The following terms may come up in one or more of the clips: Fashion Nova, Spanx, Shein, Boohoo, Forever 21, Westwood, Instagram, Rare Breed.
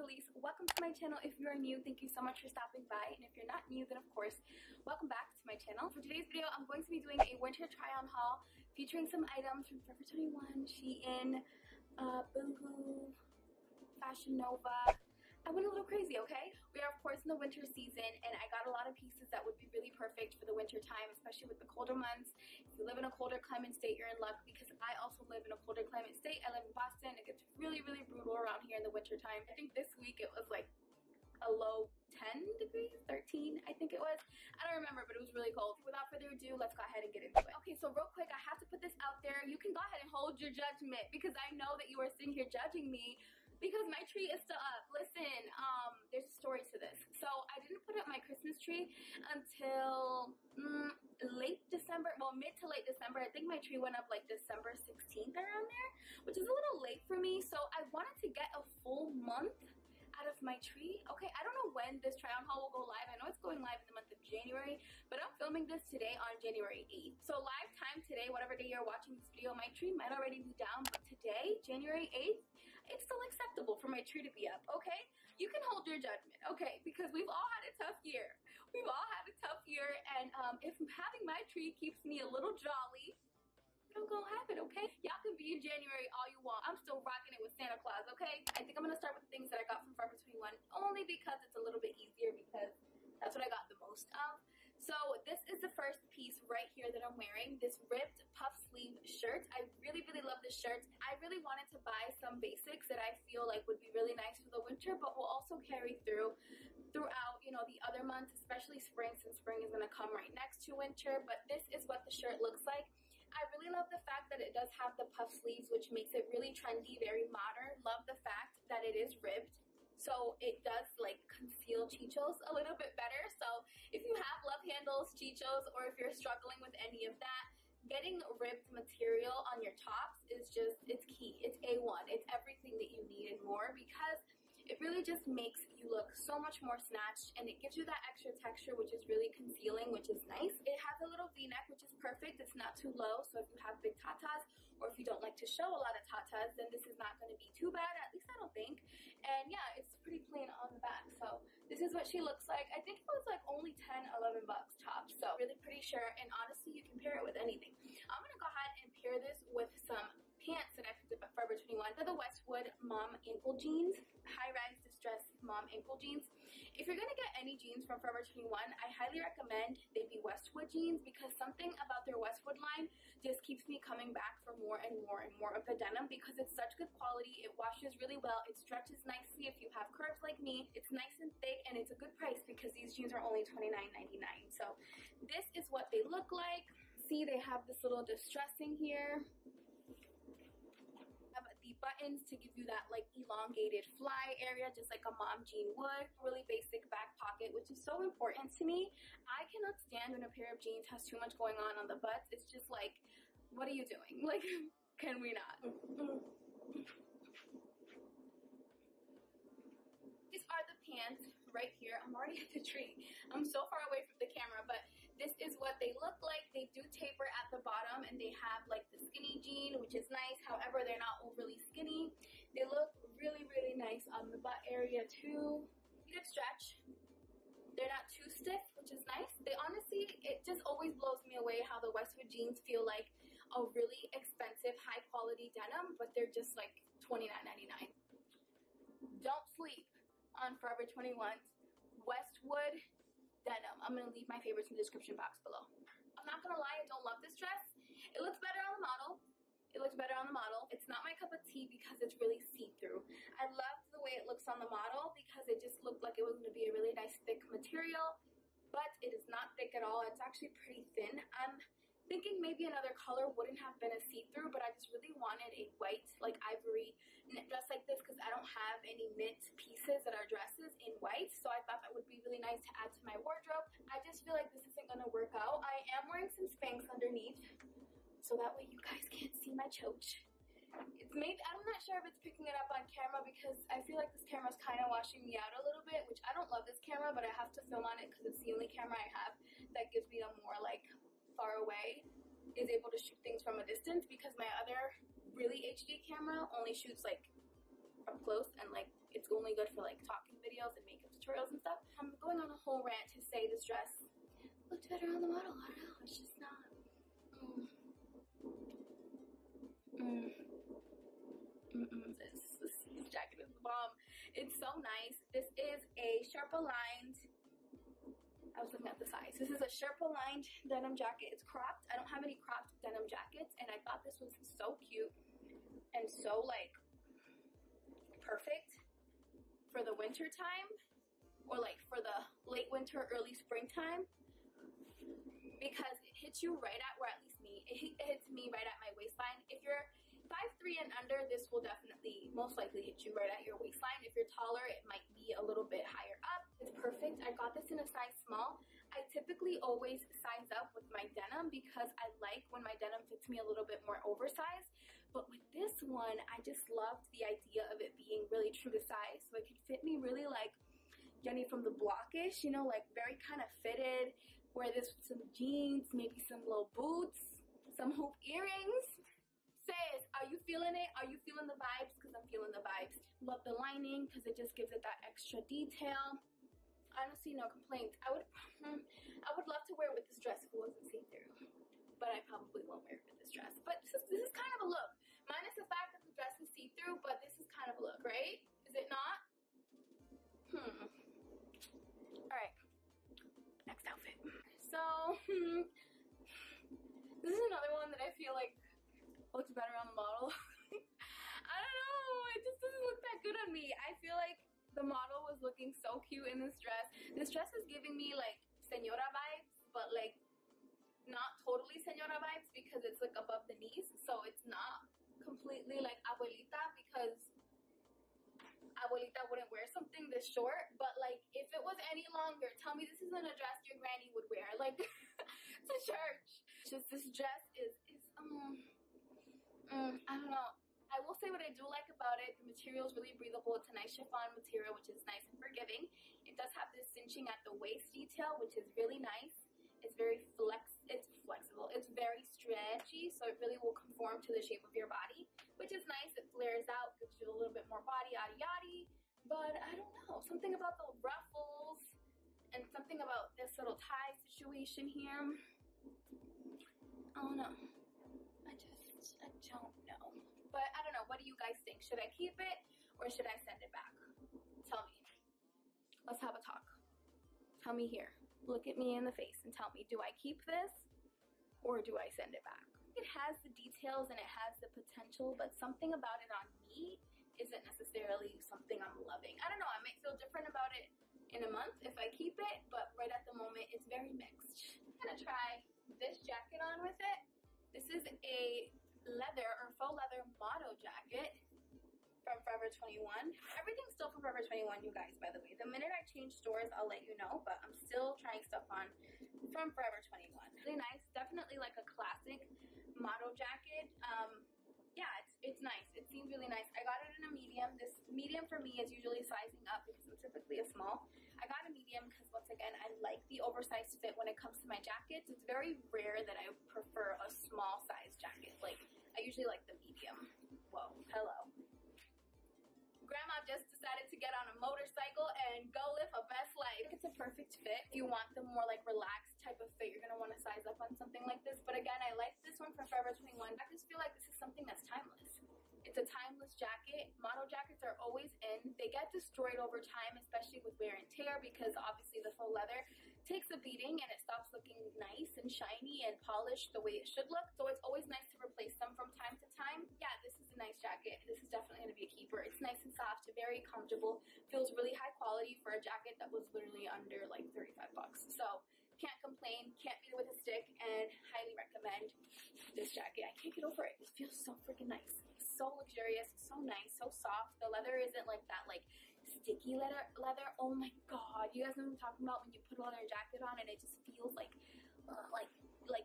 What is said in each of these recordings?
Khalees. Welcome to my channel. If you are new, thank you so much for stopping by, and if you're not new, then of course welcome back to my channel. For today's video, I'm going to be doing a winter try on haul featuring some items from Forever 21, Shein, Boohoo, Fashion Nova. I went a little crazy, okay? We are of course in the winter season, and I got a lot of pieces that would be really perfect for the winter time, especially with the colder months. If you live in a colder climate state, you're in luck, because I also live in a colder climate state. I live in Boston. It gets really, really brutal around here in the winter time. I think this week it was like a low 10 degrees, 13 I think it was. I don't remember, but it was really cold. Without further ado, let's go ahead and get into it. Okay, so real quick, I have to put this out there. You can go ahead and hold your judgment, because I know that you are sitting here judging me because my tree is still up. Listen, there's a story to this. So I didn't put up my Christmas tree until late December, well, mid to late December. I think my tree went up like December 16th around there, which is a little late for me. So I wanted to get a full month out of my tree. Okay, I don't know when this try on haul will go live. I know it's going live in the month of January, but I'm filming this today on January 8th. So live time today, whatever day you're watching this video, my tree might already be down, but today, January 8th, it's still acceptable for my tree to be up, okay? You can hold your judgment, okay? Because we've all had a tough year. We've all had a tough year, and if having my tree keeps me a little jolly, I'm gonna have it, okay? Y'all can be in January all you want. I'm still rocking it with Santa Claus, okay? I think I'm gonna start with the things that I got from Forever 21, only because it's a little bit easier, because that's what I got the most of. So this is the first piece right here that I'm wearing, this ripped puff sleeve shirt. I really, really love this shirt. I really wanted to buy some basics that I feel like would be really nice for the winter, but will also carry throughout, you know, the other months, especially spring, since spring is gonna come right next to winter. But this is what the shirt looks like. I really love the fact that it does have the puff sleeves, which makes it really trendy, very modern. Love the fact that it is ribbed, so it does like conceal chichos a little bit better. So if you have love handles, chichos, or if you're struggling with any of that, getting ribbed material on your tops is just, it's key. It's A1. It's everything that you need and more, because it really just makes you look so much more snatched, and it gives you that extra texture, which is really concealing, which is nice. It has a little v-neck, which is perfect. It's not too low, so if you have big tatas, or if you don't like to show a lot of tatas, then this is not going to be too bad, at least I don't think. And yeah, it's pretty plain on the back. So this is what she looks like. I think it was like only 10-11 bucks tops, so really pretty shirt, and honestly you can pair it with anything. I'm gonna go ahead and pair this with some pants that I picked up at Forever 21. They're the Westwood mom ankle jeans, high-rise distressed mom ankle jeans. If you're gonna get any jeans from Forever 21, I highly recommend they be Westwood jeans, because something about their Westwood line just keeps me coming back for more and more and more of the denim, because it's such good quality. It washes really well, it stretches nicely if you have curves like me, it's nice and thick, and it's a good price because these jeans are only $29.99. So this is what they look like. See, they have this little distressing here, the buttons to give you that like elongated fly area, just like a mom jean would. Really basic back pocket, which is so important to me. I cannot stand when a pair of jeans has too much going on the butts. It's just like, what are you doing? Like, can we not? These are the pants right here. I'm already at the tree. I'm so far away from the camera, but this is what they look like. They do taper at the bottom, and they have like the skinny jean, which is nice. However, they're not overly skinny. They look really, really nice on the butt area too. You can stretch. They're not too stiff, which is nice. They honestly, it just always blows me away how the Westwood jeans feel like a really expensive, high quality denim, but they're just like $29.99. Don't sleep on Forever 21's Westwood denim. I'm gonna leave my favorites in the description box below. I'm not gonna lie, I don't love this dress. It looks better on the model. It looks better on the model. It's not my cup of tea because it's really see-through. I loved the way it looks on the model because it just looked like it was gonna be a really nice thick material, but it is not thick at all. It's actually pretty thin. I'm thinking maybe another color wouldn't have been a see-through, but I just really wanted a white, like ivory knit dress like this, because I don't have any knit pieces that are dresses in white, so I thought that would be really nice to add to my wardrobe. I just feel like this isn't gonna work out. I am wearing some Spanx underneath, so that way you guys can't see my choch. It's made, I'm not sure if it's picking it up on camera, because I feel like this camera's kind of washing me out a little bit, which I don't love this camera, but I have to film on it because it's the only camera I have that gives me a more like far away, is able to shoot things from a distance, because my other really HD camera only shoots like up close, and like it's only good for like talking videos and makeup tutorials and stuff. I'm going on a whole rant to say this dress looked better on the model. I don't know, it's just not. This jacket is the bomb. It's so nice. This is a Sherpa lined, I was looking at the size. This is a Sherpa lined denim jacket. It's cropped. I don't have any cropped denim jackets, and I thought this was so cute and so like perfect for the winter time, or like for the late winter, early springtime, because it hits you right at, or at least me, it hits me right at my waistline. If you're 5'3" and under, this will definitely most likely hit you right at your waistline. If you're taller, it might be a little bit higher up. It's perfect. I got this in a size small. I typically always size up with my denim because I like when my denim fits me a little bit more oversized, but with this one, I just loved the idea of it being really true to size, so it could fit me really like Jenny from the Blockish, you know, like very kind of fitted. Wear this with some jeans, maybe some low boots, some hoop earrings. Sis, are you feeling it? Are you feeling the vibes? Because I'm feeling the vibes. Love the lining because it just gives it that extra detail. Honestly, no complaints. I would love to wear it with this dress if it wasn't see-through, but I probably won't wear it with this dress. But this is kind of a look. Minus the fact that the dress is see-through, but this is kind of a look, right? Is it not? All right, next outfit. So, this is another one that I feel like looks better on the model. I don't know, it just doesn't look that good on me. I feel like the model was looking so cute in this dress. This dress is giving me like señora vibes, but like not totally señora vibes because it's like above the knees. So it's not completely like abuelita, because abuelita wouldn't wear something this short, but like if it was any longer, tell me this isn't a dress your granny would wear, like to church. Just this dress is I don't know. I will say what I do like about it, the material is really breathable. It's a nice chiffon material, which is nice and forgiving. It does have this cinching at the waist detail, which is really nice. It's very flexible. It's very stretchy, so it really will conform to the shape of your body, which is nice. It flares out, gives you a little bit more body, yada yada. But I don't know, something about the ruffles and something about this little tie situation here. I don't know. I don't know. But I don't know. What do you guys think? Should I keep it or should I send it back? Tell me. Let's have a talk. Tell me here. Look at me in the face and tell me, do I keep this or do I send it back? It has the details and it has the potential, but something about it on me isn't necessarily something I'm loving. I don't know, I might feel different about it in a month if I keep it, but right at the moment, it's very mixed. I'm gonna try this jacket on with it. This is a leather or faux leather motto jacket from Forever 21. Everything's still from Forever 21, you guys, by the way. The minute I change stores, I'll let you know, but I'm still trying stuff on from Forever 21. Really nice, definitely like a classic motto jacket. Yeah, it's nice. It seems really nice. I got it in a medium. This medium for me is usually sizing up because I'm typically a small. I got a medium because, once again, I like the oversized fit when it comes to my jackets. It's very rare that I prefer a small size jacket. Like, I usually like the medium. Whoa, hello. Grandma just decided to get on a motorcycle and go live her best life. It's a perfect fit. If you want the more like relaxed type of fit, you're gonna wanna size up on something like this. But again, I like this one from Forever 21. I just feel like this is something that's timeless. It's a timeless jacket. Model jackets are always in. They get destroyed over time, especially with wear and tear, because obviously the faux leather takes a beating and it stops looking nice and shiny and polished the way it should look. So it's always nice to replace them from time to time. Yeah, this is a nice jacket. This is definitely gonna be a keeper. It's nice and soft, very comfortable, feels really high quality for a jacket that was literally under like $35. So can't complain, can't beat it with a stick, and highly recommend this jacket. I can't get over it. It feels so freaking nice. So luxurious, so nice, so soft. The leather isn't like that like sticky leather. Oh my god, you guys know what I'm talking about when you put a leather jacket on and it just feels like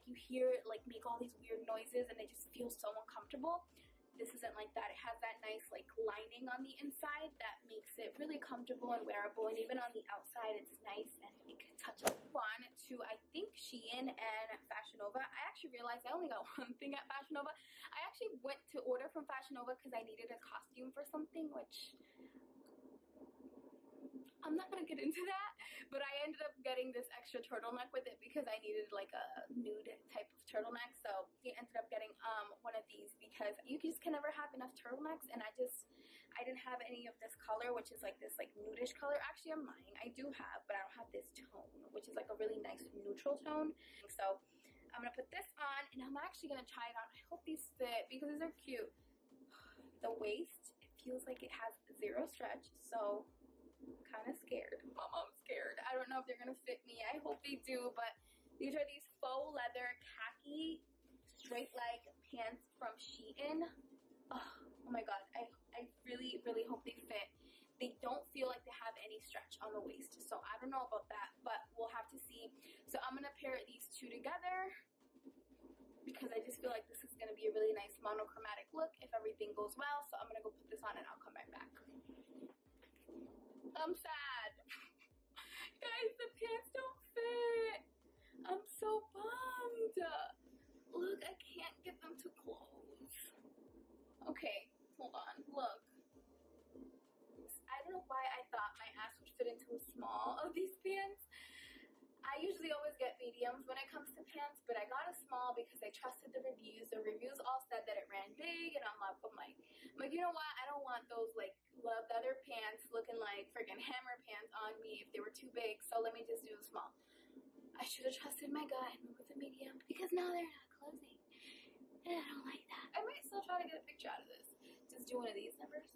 you hear it like make all these weird noises and it just feels so uncomfortable. This isn't like that. It has that nice like lining on the inside that makes it really comfortable and wearable, and even on the outside it's nice and it can touch up. One to, I think, Shein and Fashion Nova. I actually realized I only got one thing at Fashion Nova. I actually went to order from Fashion Nova because I needed a costume for something, which I'm not gonna get into that, but I ended up getting this extra turtleneck with it because I needed like a nude type of turtleneck. So I ended up getting one of these because you just can never have enough turtlenecks, and I didn't have any of this color, which is like this like nudish color. Actually, I'm lying, I do have, but I don't have this tone, which is like a really nice neutral tone. So I'm gonna put this on and I'm actually gonna try it on. I hope these fit because these are cute. The waist, it feels like it has zero stretch, so I'm kind of scared. I'm scared. I don't know if they're gonna fit me. I hope they do, but these are these faux leather khaki straight leg pants from Shein. Oh my god, I really hope they fit. They don't feel like they have any stretch on the waist, so I don't know about that, but we'll have to see. So I'm gonna pair these two together because I just feel like this is gonna be a really nice monochromatic look if everything goes well. So I'm gonna go put this on and I'll come right back. I'm sad. Guys, the pants don't fit. I'm so bummed. Look, I can't get them to close. Okay, hold on, look. I don't know why I thought my ass would fit into a small of these pants. I usually always get mediums when it comes to pants, but I got a small because I trusted the reviews. The reviews all said that it ran big, and I'm like, you know what? I don't want those like leather pants looking like freaking hammer pants on me if they were too big, so let me just do a small. I should have trusted my gut and went with a medium because now they're not closing, and I don't like that. I might still try to get a picture out of this. Just do one of these numbers.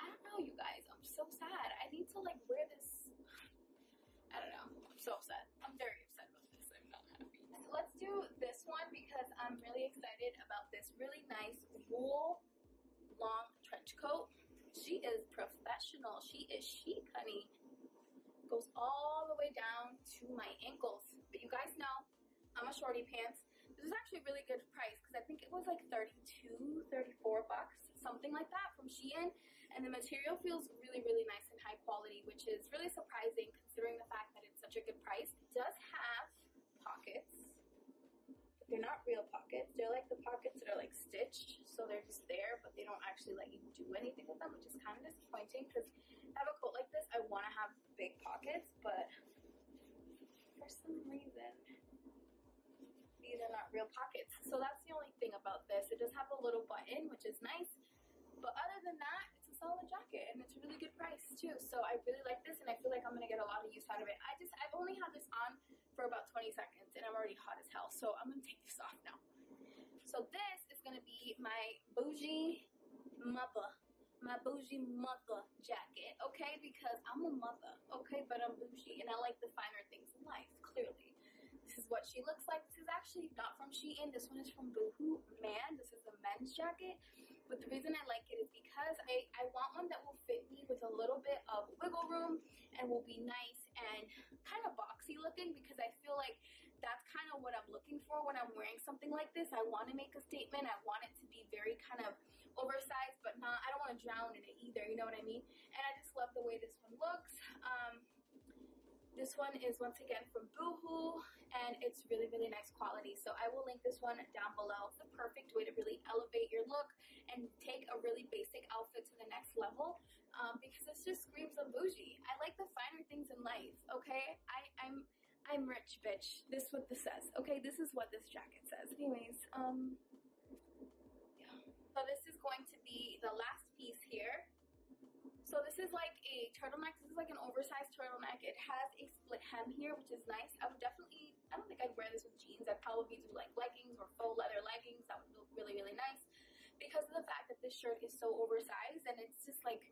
I don't know, you guys. I'm so sad. I need to like wear this. I don't know. I'm so upset. I'm very upset about this. I'm not happy. So let's do this one because I'm really excited about this really nice wool long trench coat. She is professional. She is chic, honey. Goes all the way down to my ankles. But you guys know I'm a shorty pants. This is actually a really good price because I think it was like $34 bucks, something like that, from Shein, and the material feels really nice and high quality, which is really surprising considering the fact that it's such a good price. It does have pockets, but they're not real pockets. They're like the pockets that are like stitched, so they're just there, but they don't actually let you do anything with them, which is kind of disappointing because I have a coat like this, I want to have big pockets, but for some reason these are not real pockets. So that's the only thing about this. It does have a little button, which is nice, but other than that, it's a solid jacket and it's a really good price too. So I really like this and I feel like I'm gonna get a lot of use out of it. I've only had this on for about 20 seconds and I'm already hot as hell, so I'm gonna take this off now. So this is gonna be my bougie mother. My bougie mother jacket, okay? Because I'm a mother, okay? But I'm bougie and I like the finer things in life, clearly. This is what she looks like. This is actually not from Shein. This one is from Boohoo. Man, this is a men's jacket. But the reason I like it is because I want one that will fit me with a little bit of wiggle room and will be nice and kind of boxy looking, because I feel like that's kind of what I'm looking for when I'm wearing something like this. I want to make a statement. I want it to be very kind of oversized, but not, I don't want to drown in it either, you know what I mean? And I just love the way this one looks. This one is once again from Boohoo and it's really nice quality. So I will link this one down below. It's the perfect way to really elevate your look and take a really basic outfit to the next level, because this just screams of bougie. I like the finer things in life, okay? I'm rich, bitch. This is what this says, okay? This is what this jacket says. Anyways, yeah. So this is going to be the last piece here. So this is like a turtleneck. This is like an oversized turtleneck. It has a split hem here, which is nice. I would definitely, I don't think I'd wear this with jeans. I'd probably do like leggings or faux leather leggings. That would look really nice because of the fact that this shirt is so oversized and it's just like,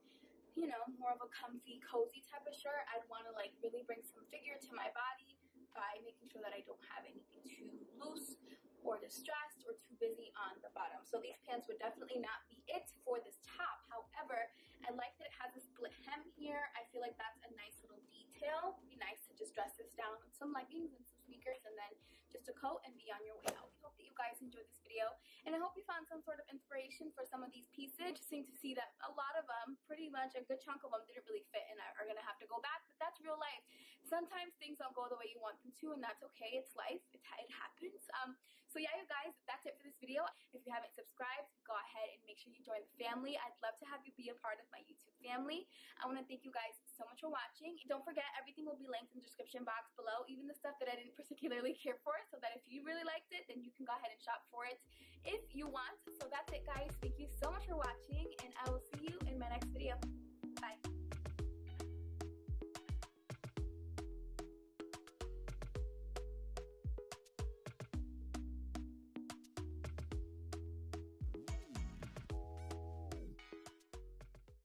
you know, more of a comfy, cozy type of shirt. I'd want to like really bring some figure to my body by making sure that I don't have anything too loose or distressed or too busy on the bottom. So these pants would definitely not be it for this top. However, I like that it has a split hem here. I feel like that's a nice little detail. It'd be nice to just dress this down with some leggings and some sneakers and then just a coat and be on your way out. I hope that you guys enjoyed this video and I hope you found some sort of inspiration for some of these pieces. Interesting to see that a lot of them pretty pretty much a good chunk of them didn't really fit and are gonna have to go back, but that's real life. Sometimes things don't go the way you want them to, and that's okay. It's life. It happens. So yeah, you guys, that's it for this video. If you haven't subscribed, go ahead and make sure you join the family. I'd love to have you be a part of my YouTube family. I want to thank you guys so much for watching. Don't forget, everything will be linked in the description box below, even the stuff that I didn't particularly care for, so that if you really liked it, then you can go ahead and shop for it if you want. So that's it, guys. Thank you so much for watching, and I will see you in